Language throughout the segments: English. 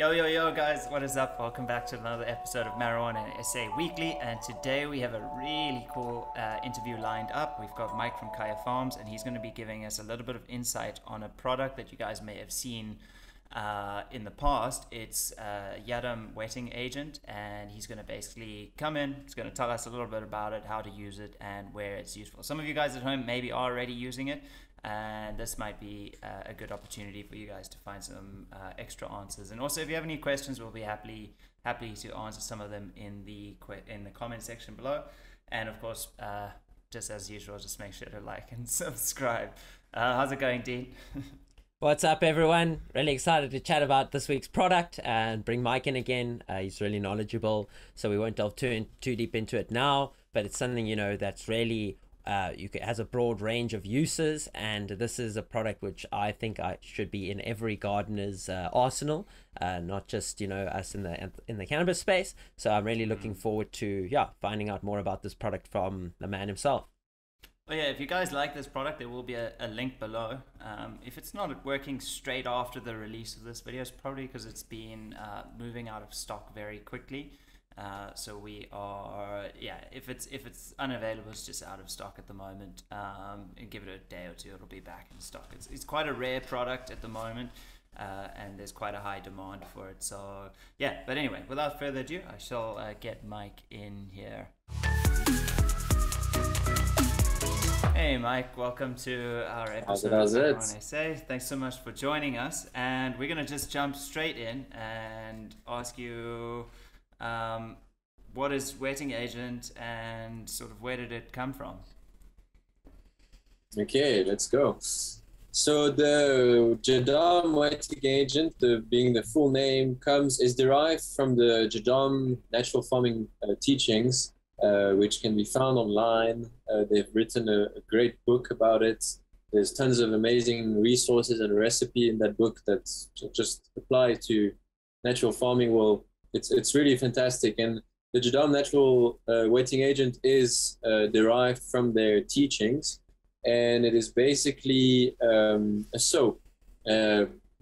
Yo, yo, yo guys, what is up? Welcome back to another episode of Marijuana SA Weekly, and today we have a really cool interview lined up. We've got Mike from Kaya Farms, and he's going to be giving us a little bit of insight on a product that you guys may have seen in the past. It's Jadam wetting agent, and he's going to basically come in, he's going to tell us a little bit about it, how to use it, and where it's useful. Some of you guys at home maybe are already using it, and this might be a good opportunity for you guys to find some extra answers. And also, if you have any questions, we'll be happy to answer some of them in the comment section below. And of course, just as usual, just make sure to like and subscribe. How's it going, Dean? What's up, everyone? Really excited to chat about this week's product and bring Mike in again. He's really knowledgeable, so we won't delve too deep into it now, but it's something, you know, that's really has a broad range of uses, and this is a product which I think should be in every gardener's arsenal, not just, you know, us in the cannabis space. So I'm really looking forward to finding out more about this product from the man himself. Well, yeah, if you guys like this product, there will be a link below. If it's not working straight after the release of this video, it's probably because it's been moving out of stock very quickly. So we are, if it's unavailable, it's just out of stock at the moment. And give it a day or two, it'll be back in stock. It's quite a rare product at the moment, and there's quite a high demand for it. So yeah, but anyway, without further ado, I shall get Mike in here. Hey Mike, welcome to our episode of Marijuana SA. Thanks so much for joining us, and we're gonna just jump straight in and ask you, what is wetting agent and sort of where did it come from? Okay, let's go. So the JADAM wetting agent, being the full name, is derived from the JADAM natural farming teachings, which can be found online. They've written a great book about it. There's tons of amazing resources and recipe in that book that just apply to natural farming. Well, it's really fantastic, and the JADAM natural wetting agent is derived from their teachings, and it is basically a soap.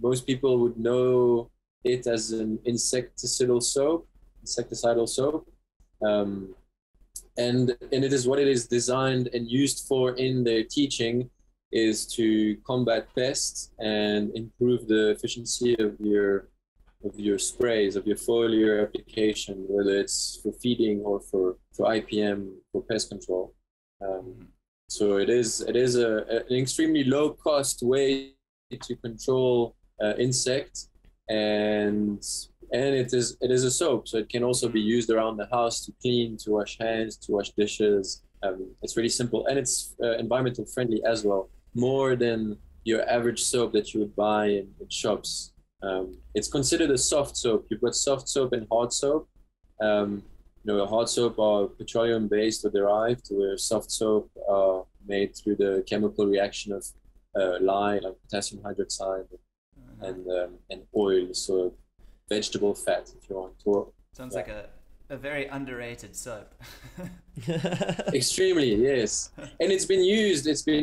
Most people would know it as an insecticidal soap, and it is what it is designed and used for in their teaching is to combat pests and improve the efficiency of your sprays, of your foliar application, whether it's for feeding or for IPM, for pest control. So it is an extremely low cost way to control insects, and it is a soap, so it can also be used around the house to clean, to wash hands, to wash dishes. It's really simple, and it's environmental friendly as well, more than your average soap that you would buy in shops. It's considered a soft soap. You've got soft soap and hard soap. You know, a hard soap are petroleum-based or derived, where soft soap are made through the chemical reaction of lye, like potassium hydroxide, and oil, so vegetable fat, if you want to. Sounds like a very underrated soap. Extremely, yes. And it's been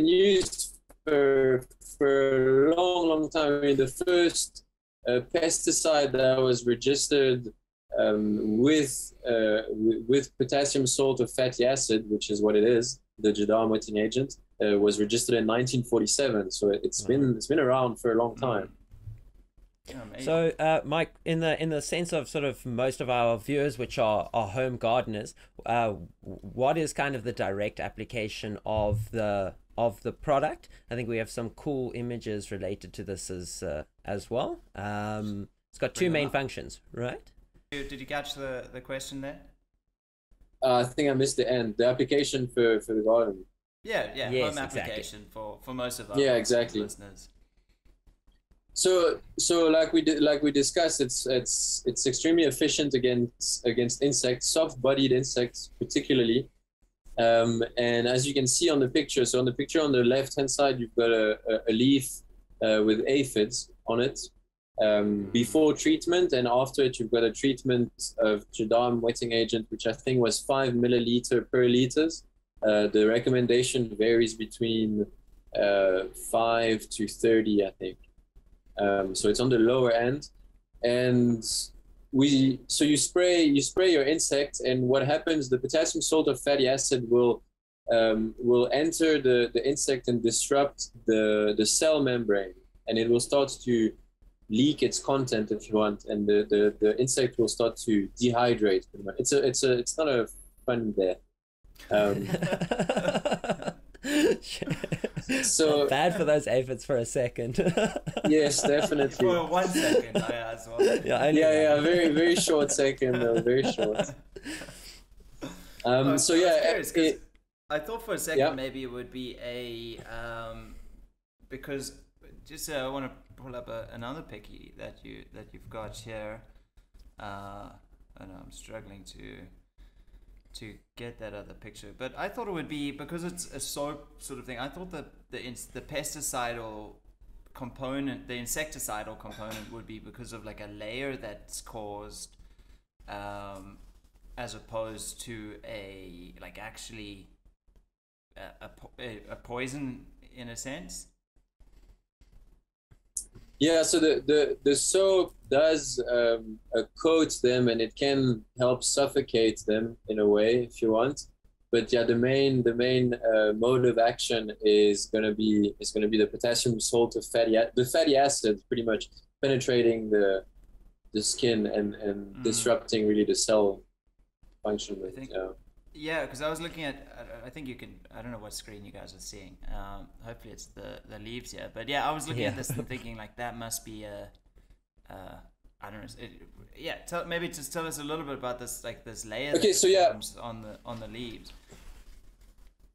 used for a long, long time. I mean, the first pesticide that was registered with potassium salt of fatty acid, which is what it is, the JADAM wetting agent, was registered in 1947. So it's been around for a long time. So Mike, in the sense of sort of most of our viewers which are home gardeners, what is kind of the direct application of the product? I think we have some cool images related to this as well. It's got two main functions, right? Did you catch the question there? I think I missed the end. The application for the garden. Yeah, yes, home application, exactly. for most of our listeners. So like we discussed, it's extremely efficient against insects, soft-bodied insects particularly. And as you can see on the picture, on the left-hand side, you've got a leaf with aphids on it. Before treatment and after it, you've got a treatment of JADAM wetting agent, which I think was 5 mL/L. The recommendation varies between 5 to 30, I think. So it's on the lower end. And you spray your insect, and what happens, the potassium salt of fatty acid will enter the insect and disrupt the cell membrane, and it will start to leak its content, if you want, and the insect will start to dehydrate. It's not a fun death. So bad for those aphids for a second. Yes, definitely. For 1 second, as well. Yeah, very short second, though, very short. So yeah, I thought for a second maybe it would be a because just I want to pull up another picky that you've got here. I know I'm struggling to get that other picture, but I thought it would be, because it's a soap sort of thing, I thought that the pesticidal component, the insecticidal component, would be because of like a layer that's caused, as opposed to a like actually a poison in a sense. Yeah, so the soap does coat them, and it can help suffocate them in a way, if you want. But yeah, the main mode of action is gonna be the potassium salt of fatty acid, pretty much penetrating the skin and disrupting really the cell function. I think, yeah, because I was looking at, I think you can, I don't know what screen you guys are seeing. Hopefully it's the leaves here. But yeah, I was looking at this and thinking like that must be a, I don't know. Maybe just tell us a little bit about this, like this layer. Okay, so yeah, on the leaves.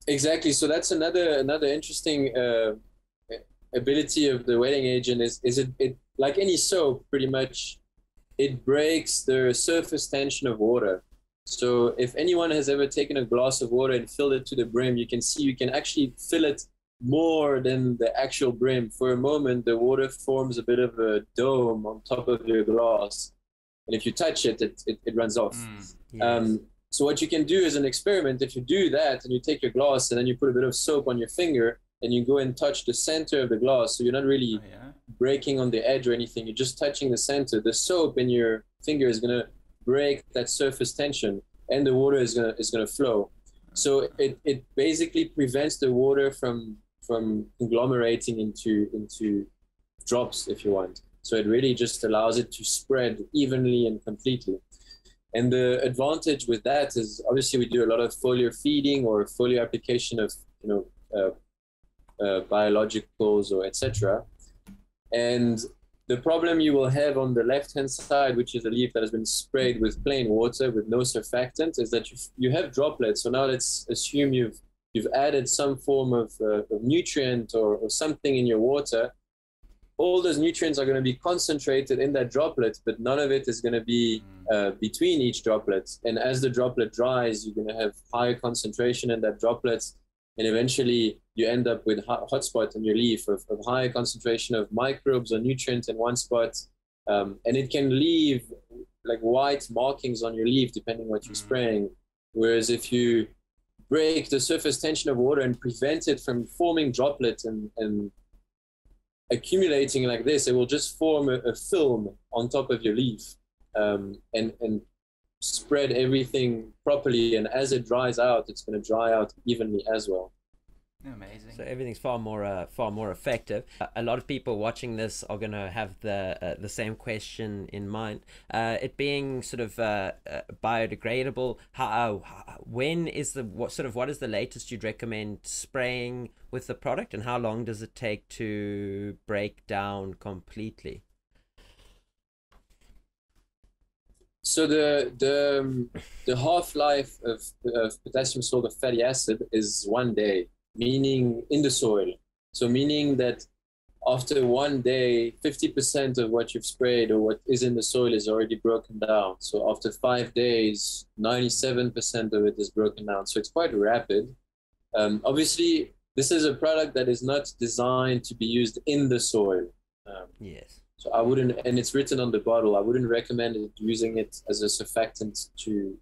Exactly. So that's another interesting ability of the wetting agent is it like any soap, pretty much, it breaks the surface tension of water. So if anyone has ever taken a glass of water and filled it to the brim, you can see you can actually fill it more than the actual brim. For a moment, the water forms a bit of a dome on top of your glass. And if you touch it, it runs off. Yes. So what you can do is an experiment. If you do that and you take your glass and then you put a bit of soap on your finger and you go and touch the center of the glass, so you're not really breaking on the edge or anything. You're just touching the center. The soap in your finger is going to break that surface tension, and the water is gonna flow. So it basically prevents the water from conglomerating into drops, if you want. So it really just allows it to spread evenly and completely. And the advantage with that is obviously we do a lot of foliar feeding or foliar application of biologicals or etc. And the problem you will have on the left-hand side, which is a leaf that has been sprayed with plain water with no surfactant, is that you have droplets. So now let's assume you've added some form of nutrient or something in your water. All those nutrients are going to be concentrated in that droplet, but none of it is going to be between each droplet. And as the droplet dries, you're going to have higher concentration in that droplet, and eventually you end up with hotspot on your leaf of higher concentration of microbes or nutrients in one spot. And it can leave like white markings on your leaf, depending what you're spraying. Whereas if you break the surface tension of water and prevent it from forming droplets and accumulating like this, it will just form a film on top of your leaf and spread everything properly. And as it dries out, it's going to dry out evenly as well. Amazing. So everything's far more effective. A lot of people watching this are going to have the same question in mind. It being sort of biodegradable. What is the latest you'd recommend spraying with the product, and how long does it take to break down completely? So the half-life of potassium salt of fatty acid is 1 day. Meaning in the soil. So meaning that after 1 day, 50% of what you've sprayed or what is in the soil is already broken down. So after 5 days, 97% of it is broken down. So it's quite rapid. Obviously, this is a product that is not designed to be used in the soil. Yes. So I wouldn't, and it's written on the bottle, I wouldn't recommend using it as a surfactant to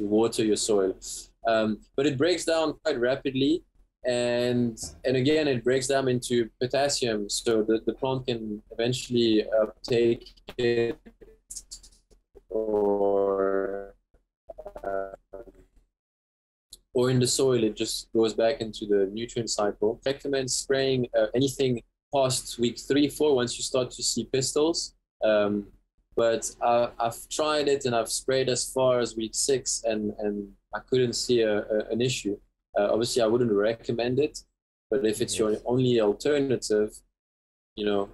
water your soil. But it breaks down quite rapidly. And again, it breaks down into potassium, so the plant can eventually uptake it or in the soil, it just goes back into the nutrient cycle. I recommend spraying anything past week 3, 4 once you start to see pistils. But I've tried it and I've sprayed as far as week 6 and I couldn't see an issue. Obviously, I wouldn't recommend it, but if it's your only alternative, you know,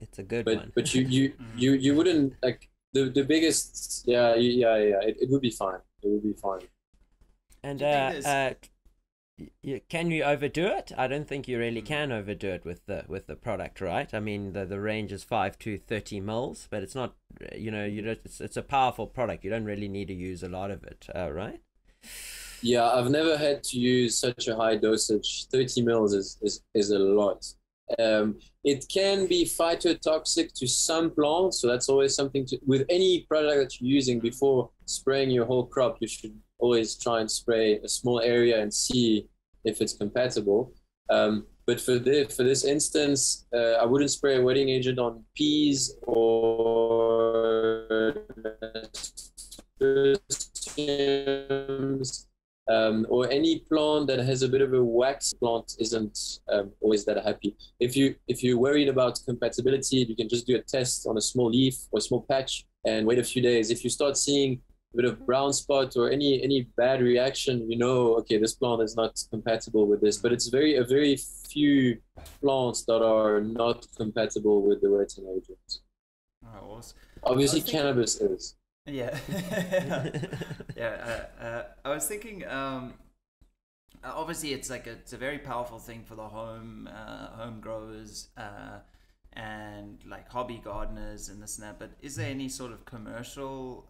it's a good one. But you wouldn't like the biggest. It would be fine. It would be fine. And can you overdo it? I don't think you really can overdo it with the product, right? I mean, the range is 5 to 30 mils, but it's not, you know, it's a powerful product. You don't really need to use a lot of it, right? Yeah, I've never had to use such a high dosage. 30 mils is a lot. It can be phytotoxic to some plants, so that's always something to, with any product that you're using before spraying your whole crop, you should always try and spray a small area and see if it's compatible. But for this instance, I wouldn't spray a wetting agent on peas or any plant that has a bit of a wax. Plant isn't always that happy. If you're worried about compatibility, you can just do a test on a small leaf or a small patch and wait a few days. If you start seeing a bit of brown spot or any bad reaction, you know, okay, this plant is not compatible with this. But it's very few plants that are not compatible with the wetting agent. Oh, awesome. Obviously, cannabis is. Yeah. Yeah. I was thinking, obviously it's a very powerful thing for the home growers, and like hobby gardeners and this and that, but is there any sort of commercial,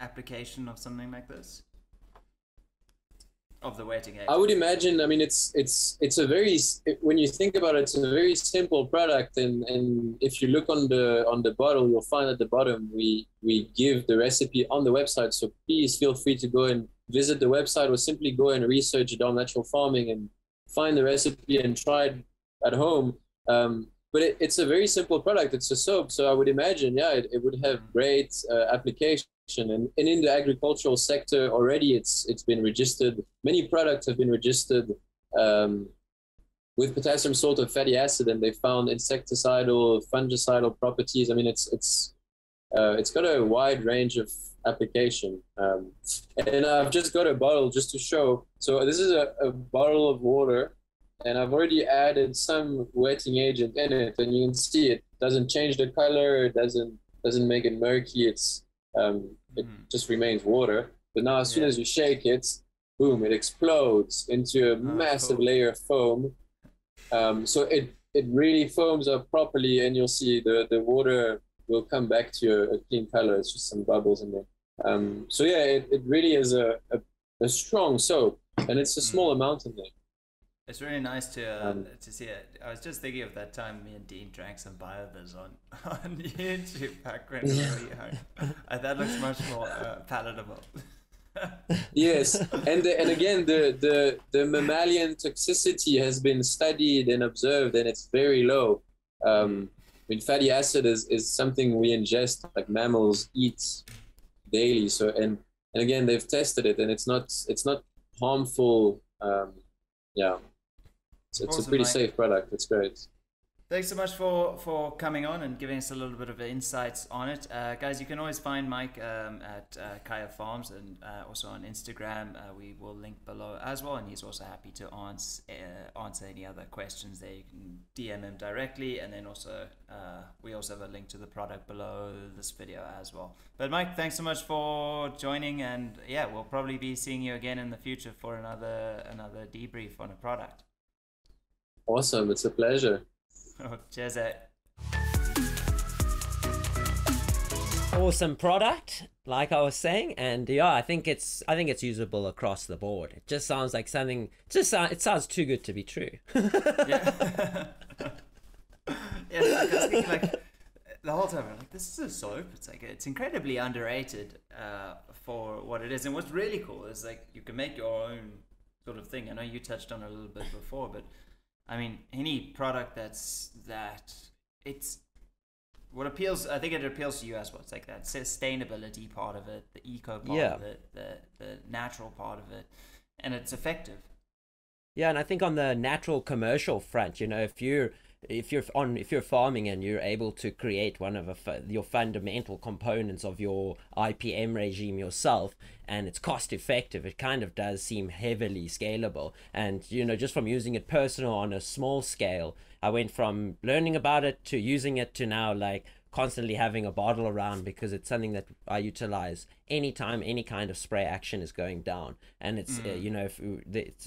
application of something like this? Of the wetting agent? I would imagine, I mean, it's a very, when you think about it, it's a very simple product, and if you look on the bottle, you'll find at the bottom we give the recipe on the website, so please feel free to go and visit the website or simply go and research Dom Natural Farming and find the recipe and try it at home. But it's a very simple product. It's a soap, so I would imagine, yeah, it would have great application. And in the agricultural sector already, it's been registered. Many products have been registered with potassium salt of fatty acid, and they found insecticidal, fungicidal properties. I mean, it's got a wide range of application. And I've just got a bottle just to show. So this is a bottle of water, and I've already added some wetting agent in it, and you can see it doesn't change the color. It doesn't make it murky. It just remains water. But now as soon as you shake it, boom, it explodes into a massive layer of foam. So it really foams up properly, and you'll see the water will come back to a clean color. It's just some bubbles in there. So yeah, it really is a strong soap, and it's a small amount in there. It's really nice to see it. I was just thinking of that time me and Dean drank some Biovis on YouTube back when we were young. That looks much more palatable. Yes, and again, the mammalian toxicity has been studied and observed, and it's very low. I mean, fatty acid is something we ingest, like mammals eat daily. So and again, they've tested it, and it's not harmful. Yeah. So it's awesome, a pretty safe product. It's great. Thanks so much for coming on and giving us a little bit of insights on it. Guys, you can always find Mike at Kaya Farms and also on Instagram. We will link below as well, and he's also happy to answer any other questions there. You can DM him directly, and then also we also have a link to the product below this video as well. But Mike, thanks so much for joining, and yeah, we'll probably be seeing you again in the future for another debrief on a product. Awesome, it's a pleasure. Oh, cheers, awesome product, like I was saying, and yeah, I think it's usable across the board. It just sounds like something. It sounds too good to be true. Yeah. Yeah, I was thinking, like the whole time, I'm like, this is a soap. It's like it's incredibly underrated for what it is. And what's really cool is like you can make your own sort of thing. I know you touched on it a little bit before, but I mean, any product that's it's What appeals, I think it appeals to you as well. It's like that sustainability part of it, the eco part of it, the natural part of it, and it's effective. Yeah, and I think on the natural commercial front, you know, if you're farming and you're able to create one of your fundamental components of your IPM regime yourself, and it's cost effective, it kind of does seem heavily scalable. And, you know, just from using it personal on a small scale, I went from learning about it to using it to now like constantly having a bottle around, because it's something that I utilize anytime any kind of spray action is going down. And it's you know,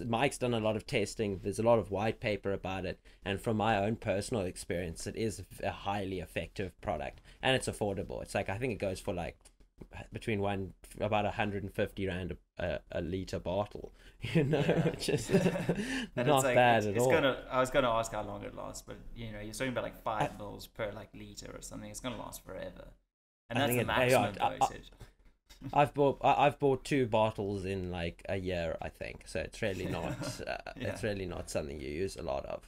Mike's done a lot of testing, there's a lot of white paper about it, and from my own personal experience, it is a highly effective product, and it's affordable. It's like, I think it goes for like between about 150 rand a liter bottle, you know, which is not like, bad at all. I was gonna ask how long it lasts, but you know, you're talking about like 5 mils per like liter or something. It's gonna last forever, and that's the maximum dosage. I've bought 2 bottles in like a year, I think. So it's really not it's really not something you use a lot of.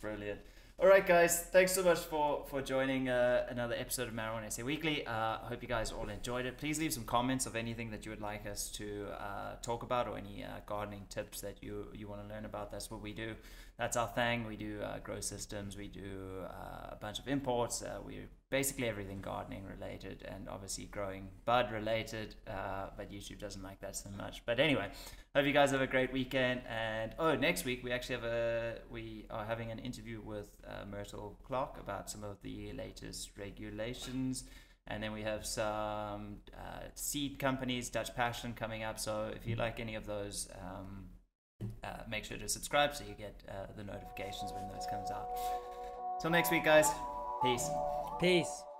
Brilliant. All right, guys, thanks so much for joining another episode of Marijuana SA Weekly. I hope you guys all enjoyed it. Please leave some comments of anything that you would like us to talk about, or any gardening tips that you want to learn about. That's what we do. That's our thing. We do grow systems. We do a bunch of imports. We're basically everything gardening related, and obviously growing bud related, but YouTube doesn't like that so much. But anyway, hope you guys have a great weekend. And next week we actually have we are having an interview with Myrtle Clark about some of the latest regulations, and then we have some seed companies, Dutch Passion, coming up. So if you like any of those, make sure to subscribe so you get the notifications when those comes out. Till next week, guys. Peace.